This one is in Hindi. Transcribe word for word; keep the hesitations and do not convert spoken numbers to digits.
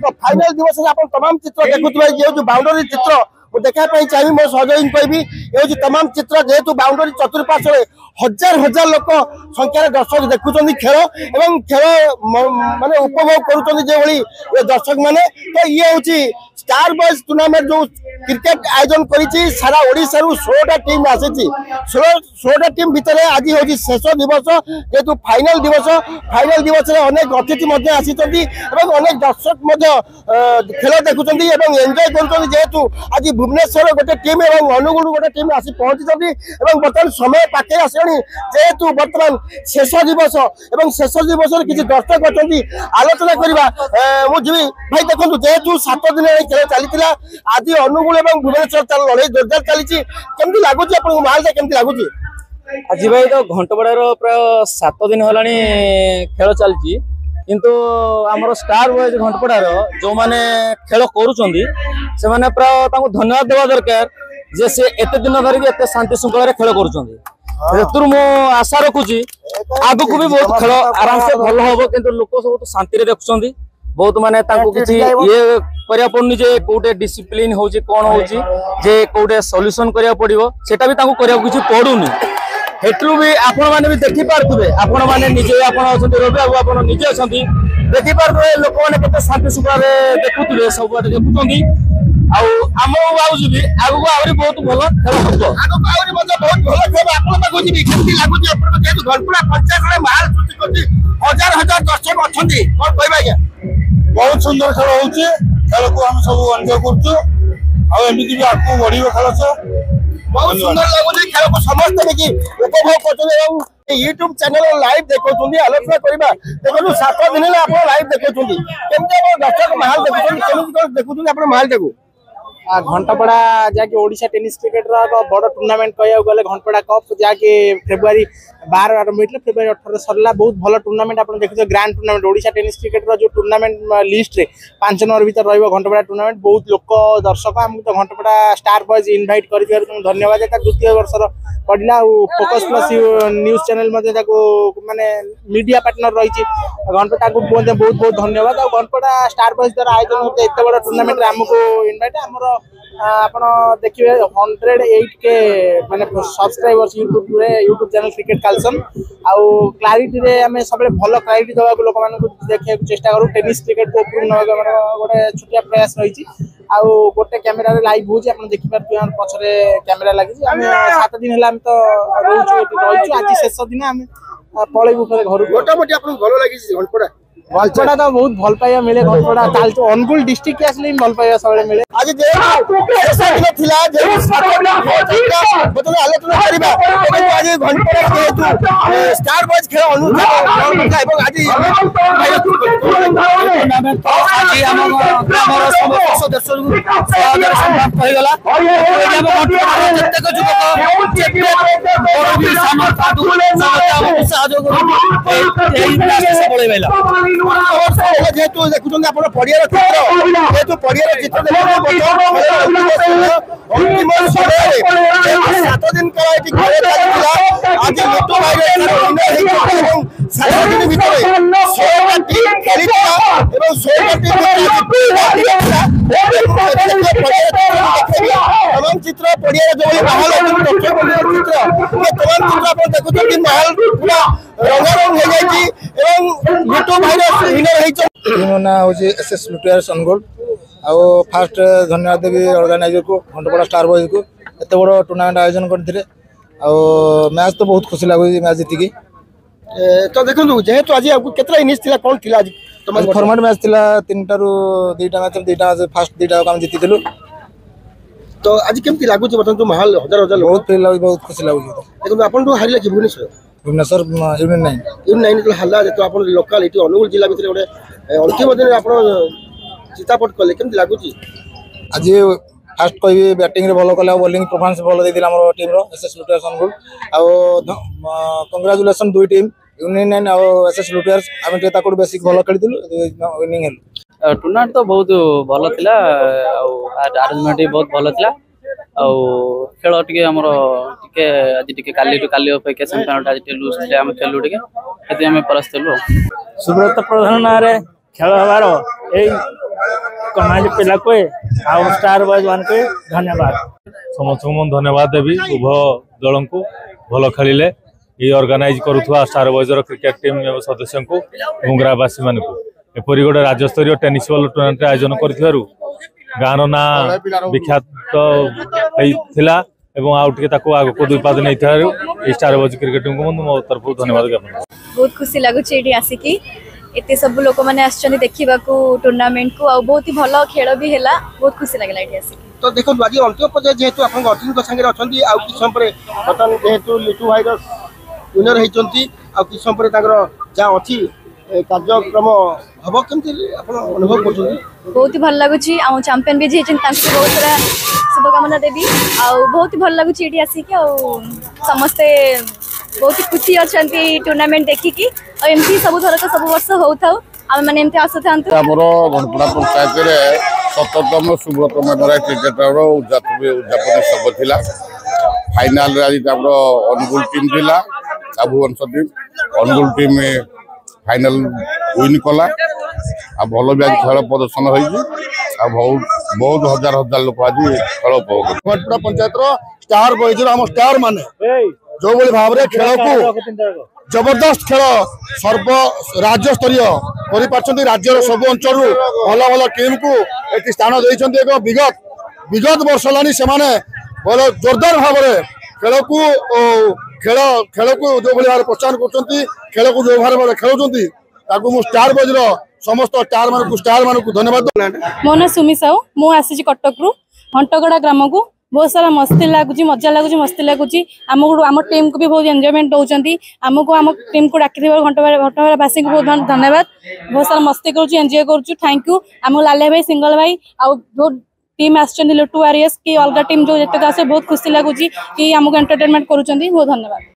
फाइनाल दिवस तमाम चित्र देखुए जो बाउंडरी चित्र देखापी चाहिए मो सहयोगी कहूँ तमाम चित्र जेहेतु बाउंडरी चतुर्पार्श्व हजार हजार लोक संख्यार दर्शक देखुं खेल एवं खेल मानने उपभोग कर दर्शक मैंने तो ये हूँ स्टारबॉयज टूर्नामेंट जो क्रिकेट आयोजन करी सारा ओडिशा रु सोलह टीम आसी सोलह टीम भितर आज हूँ शेष दिवस जेहेतु फाइनाल दिवस फाइनाल दिवस अनेक अतिथि आसी अनेक दर्शक खेल देखुं एंजय कर जेहेतु आज भुवनेश्वर गोटे टीम और अनुगुण गोटे टीम आसी पहुंची बर्तमान समय पाखे आसनी जेहेतु बर्तमान शेष दिवस एवं शेष दिवस किसी दर्शक अच्छा आलोचना करवा मुझे भाई देखो जेहेतु सात दिन खेल चली आज अनुगुण और भुवनेश्वर लड़ाई जोरदार चली कमी लगुच माहौल कमी लगुच आज भाई तो घंटपड़ा प्राय सात दिन हलानी खेल चलती किंतु आमर स्टारबॉयज घंटपड़ार जो मैंने खेल कर प्राय धन्यवाद देवा दरकार जे से एत दिन धरिक एत शांति श्रृंखला खेल कर आशा रखुची आग को भी बहुत खेल आराम से भल हम कि लोक सब तो शांति देखुं बहुत माने किसी ये करा पड़नी कौटे डिसिप्लिन हो कौन हो कौटे सल्यूसन करा पड़ो सेटा भी किसी पड़ूनी हेतु भी आपण मैंने भी देखी पारे आपण मैंने निजे आज रवि बाबू आप निजे अच्छा देखी पारे लोक मैंने कैसे शांति श्रृंखला देखुए सब देखुं आम भावुँ भी आगू आहरी बहुत भल खेल हम आगू आहरी बहुत भल खेल आपको जी कमी लगुच घंटपड़ा पंचायत माहौल सृष्टि कर हजार हजार दर्शक अच्छा कौन कह आज बहुत सुंदर खेल हो खेल को आम सब एंजय कर आगे बढ़ खेल से बहुत सुंदर लगुच खेल को समस्त देखिए उपभोग कर यूट्यूब चैनल लाइव देखते आलोचना करवा देखो सात दिन है आप लाइव देखते कमी दर्शक माहौल देखते देखुं आप माहौल देखो घंटपड़ा जहाँकि ओडिशा टेनिस क्रिकेट रो बड़ टूर्नामेंट कह गले घंटपड़ा कप जहाँकि फेब्रुआरी बारह आरंभ होता है फेब्रुआरी अठारह सरला बहुत भल टूर्नामेंट आप देखते grand tournament Odisha tennis cricket रो जो टूर्नामेंट लिस्ट रे पांच नंबर भीतर रही घंटपड़ा टूर्नामेंट बहुत लोक दर्शक आमको तो घंटपड़ा स्टारबॉयज इनभाइट कर धन्यवाद द्वितीय वर्ष पड़ा फोकस प्लस न्यूज चैनल माने मीडिया पार्टनर रही घंटपड़ा को बहुत बहुत धन्यवाद आ घंटपड़ा स्टारबॉयज द्वारा आयोजन होता है एत बड़ा टूर्नामेंट आमको इनभाइट आमर देखिए हंड्रेड एट के माने subscribers YouTube YouTube channel cricket collection आउ क्लारिटी रे आमे सबले भलो क्लारिटी दवा लोक मान देखा चेष्टा करूँ टेनिस क्रिकेट को उपयोग ना गोटे छोटिया प्रयास रही गोटे कैमेरा लाइव हो देखिए पछरे कैमेरा लगी सात दिन है तो रोचु आज शेष दिन आम पलैबू घर मोटामोटी आप भल लगी घंटपड़ा घंटपड़ा तो बहुत भल पाइबा मिले घंटपड़ा अनुगुल डिस्ट्रिक्ट के आसले भल पाइबा सबले मिले आज जे ऐसा दिन थिला जे मतलब आलोचना करबा एवं आज घंटपड़ा जेतु स्टारबॉयज खेल अनुष्ठान एवं आज टूर्नामेंट आज हम ग्रामर समस्त सदस्य को स्वागत सम्मान कहि गला एवं घंटपड़ा जत्ते को जुवक जत्ते बड़ भी समर्थ दुले सहयोग सहयोग एई क्लास से बोले बेला जेहेतु देखुं आप पड़िया चित्र जेहेतु पड़िया चित्र सात दिन तमाम चित्र पड़िया जो माहौल तमाम चित्र आप देखुं माहौल पूरा रंगारंग हो जाए मो ना हूँ एस एस लुटियार सनगोल्ड आउ फास्ट धन्यवाद देवी ऑर्गेनाइजर को घंटपड़ा स्टारबॉयज को एत बड़ टूर्नामेंट आयोजन करते मैच तो बहुत खुशी लगुच मैच जीतिकी तो देखो जेहेतु आज आपको कितना इनिंग्स थिला कौन थिला फॉर्मेट मैच थिला तीन टारू दुईटा मैच दुईटा मैच फास्ट दुईटा आम जीतिलु तो आज केमती लगुच बर्तमान माहौल हजार हजार बहुत फ्री लगुच बहुत खुशी लगुच देखो आप हारिला कि Bhubaneswar Bhubaneswar union nine union nine जो हल्ला जो आप लोकाल ये अनुगुल जिला भितर गोटे अंतिम दिन आप चितापट कले कमी लगुच आज फास्ट कह बैटिंग भल कले बॉलिंग परफॉर्मेंस भल देते आम टीम एस एस लुटियार्स अनुगुल आउ कंग्राचुलेसन दुई टीम यूनियन नाइन आउ एस एस लुटियार्स आम टे बेस भल खेलूँ विनिंग हेलु टूर्नामेंट तो बहुत भल था आरेंजमेंट भी बहुत भल था आउ खेल टे आमर टे आज टे काली काली अपेक्षा सेमिफाइनल आज टे लूज थे आम खेलु टे से परास्त हेलु सुब्रत प्रधान ना खेल हबार कमाल पिला को स्टारबॉयज मान के धन्यवाद समस्त धन्यवाद देवी उभय दल को भल खेल ये अर्गानाइज करुवा स्टारबॉयज क्रिकेट टीम सदस्य को मुंगरावासी मान एपरी गोटे राज्य स्तरीय टेनिस बॉल टूर्नामेंट आयोजन कर गाँव ना विख्यात होता एवं आग को दुईपाद नहीं था स्टारबॉयज क्रिकेट टीम को मो तरफ धन्यवाद ज्ञापन बहुत खुशी लगुच आसिकी एते सब लोक माने आछन देखिबा को टूर्नामेंट को आ बहुत ही भलो खेल भी हैला बहुत खुशी लागला एठी आसी तो देखो आज अंतिम पजे जेतु आपन गतिन को संगे अछंती आ कि संपरे बटन जेतु लिटू वायरस विनर हेचंती आ कि संपरे ताकर जा अछि कार्यक्रम हबो केमति आपन अनुभव करछो बहुत ही भल लागुची आ चैंपियन भी जेचन तांके बहुत सारा शुभकामना देबी आ बहुत ही भल लागुची एठी आसी के आ समस्त बहुत ही खुशी अच्छा टूर्नामेंट देखिकी और एमती सब थरक सब वर्ष होता आम मैंने आस था घंटपड़ा पंचायत में सतरतम सुब्रतम धारा क्रिकेटर उद्यापन सब था फाइनाल आज अनुगुल टीम था साबु अंश team Angul team final win कला आ भल भी आज खेल प्रदर्शन हो बहुत बहुत हजार हजार लोग आज खेल उपभोग घंटपड़ा पंचायत स्टार बॉयज आम स्टार मान जो भली भाव खेल को जबरदस्त खेल सर्व राज्य स्तरीय कर राज्यर सब अंचल भल भल टीम को एक स्थान देते एक विगत विगत वर्ष लानी से भल जोरदार भाव खेल को खेल खेल को जो भाव में प्रोत्साहन कर खेल को जो भाव में खेलुंट स्टारबॉयज समस्त स्टार मान स्टार मान धन्यवाद मो ना सुमी साहू मु आसी कटक रु घंटपड़ा ग्राम को बहुत सारा मस्ती लगुच मजा लगुच मस्ती लगुच आमको आम टीम को भी बहुत एंजॉयमेंट दौरान आमको आम टीम को डाक घंटपड़ा घंटपड़ावासी को बहुत धन्यवाद बहुत सारा मस्ती करुच एंजॉय करुच थैंक यू आम लाले भाई सिंगल भाई आउ जो टीम आसचंदी लुटू वारियर्स की अलग टीम जो जितक आसे बहुत खुशी लगुच कि आमको एंटरटेनमेंट करुँच बहुत धन्यवाद।